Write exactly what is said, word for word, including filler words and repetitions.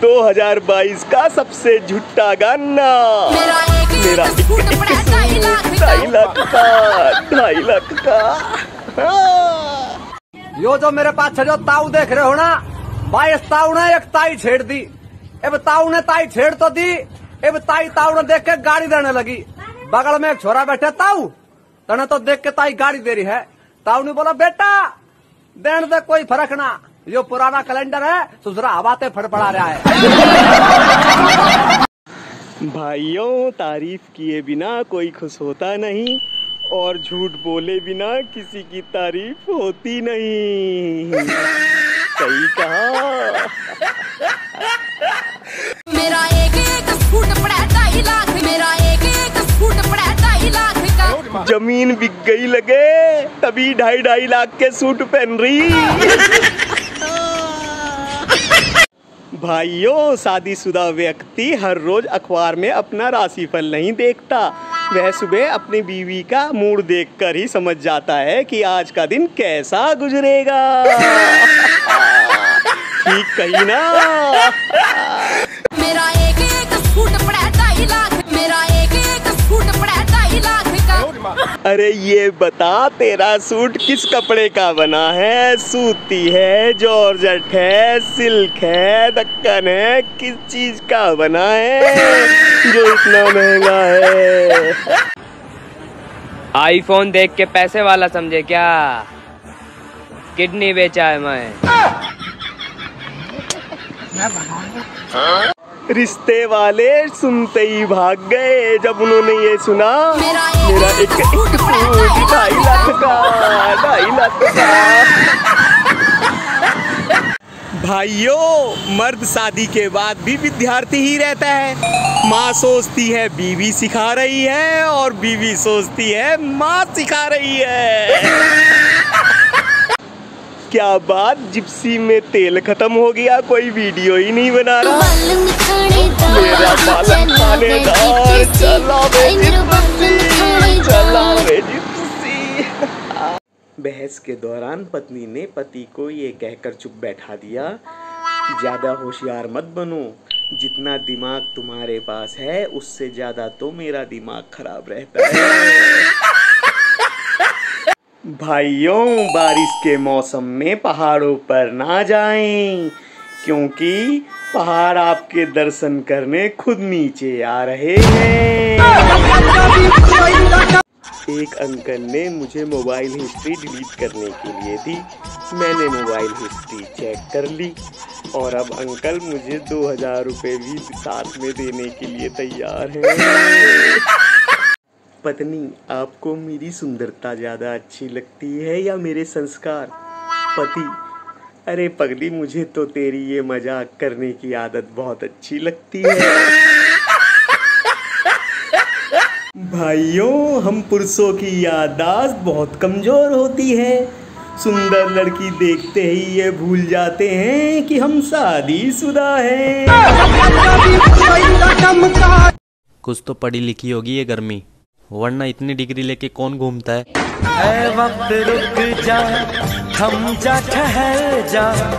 दो हज़ार बाईस का सबसे झूठा गाना। मेरा ढाई लाख का ढाई लाख का यो जो मेरे पास छो ताऊ देख रहे हो ना भाई, ताऊ ने एक ताई छेड़ दी। अब ताऊ ने ताई छेड़ तो दी, अब ताई ताऊ ने देख के गाड़ी देने लगी। बगल में एक छोरा बैठा, ताऊ तने तो देख के ताई गाड़ी दे रही है। ताऊ ने बोला बेटा देने दे, कोई फर्क ना, यो पुराना कैलेंडर है, सुसरा हवाते फड़फड़ा रहा है। भाइयों तारीफ किए बिना कोई खुश होता नहीं और झूठ बोले बिना किसी की तारीफ होती नहीं। सही कहा। मेरा एक एक फूट पड़ा ढाई लाख, मेरा एक एक फूट पड़ा ढाई लाख का। जमीन बिक गई लगे तभी ढाई ढाई लाख के सूट पहन रही। भाइयों शादीशुदा व्यक्ति हर रोज अखबार में अपना राशिफल नहीं देखता, वह सुबह अपनी बीवी का मूड देखकर ही समझ जाता है कि आज का दिन कैसा गुजरेगा। ठीक कही ना। मेरा एक एक फूट पड़ा ढाई लाख, मेरा एक एक फूट पड़ा ढाई लाख का। अरे ये बता तेरा सूट किस कपड़े का बना है? सूती है, जॉर्जेट है, सिल्क है, दक्कन है, किस चीज का बना है जो इतना महंगा है? आईफोन देख के पैसे वाला समझे क्या? किडनी बेचा है मैं। रिश्ते वाले सुनते ही भाग गए जब उन्होंने ये सुना मेरा एक ढाई लाख का ढाई लाख का। भाइयों मर्द शादी के बाद भी विद्यार्थी ही रहता है। माँ सोचती है बीवी सिखा रही है और बीवी सोचती है माँ सिखा रही है। क्या बात, जिप्सी में तेल खत्म हो गया, कोई वीडियो ही नहीं बना रहा। मेरा बालक थानेदार चला बे जिप्सी, चला बे जिप्सी। बहस के दौरान पत्नी ने पति को ये कहकर चुप बैठा दिया कि ज्यादा होशियार मत बनो, जितना दिमाग तुम्हारे पास है उससे ज्यादा तो मेरा दिमाग खराब रहता है। भाइयों बारिश के मौसम में पहाड़ों पर ना जाएं, क्योंकि पहाड़ आपके दर्शन करने खुद नीचे आ रहे हैं। एक अंकल ने मुझे मोबाइल हिस्ट्री डिलीट करने के लिए दी, मैंने मोबाइल हिस्ट्री चेक कर ली और अब अंकल मुझे दो हजार रुपये भी साथ में देने के लिए तैयार हैं। पत्नी, आपको मेरी सुंदरता ज़्यादा अच्छी लगती है या मेरे संस्कार? पति, अरे पगली मुझे तो तेरी ये मजाक करने की आदत बहुत अच्छी लगती है। भाइयों हम पुरुषों की याददाश्त बहुत कमज़ोर होती है, सुंदर लड़की देखते ही ये भूल जाते हैं कि हम शादीशुदा हैं। कुछ तो पढ़ी लिखी होगी ये गर्मी, वरना इतनी डिग्री लेके कौन घूमता है। ए वक्त रुक जा, थम जा, ठहर जा।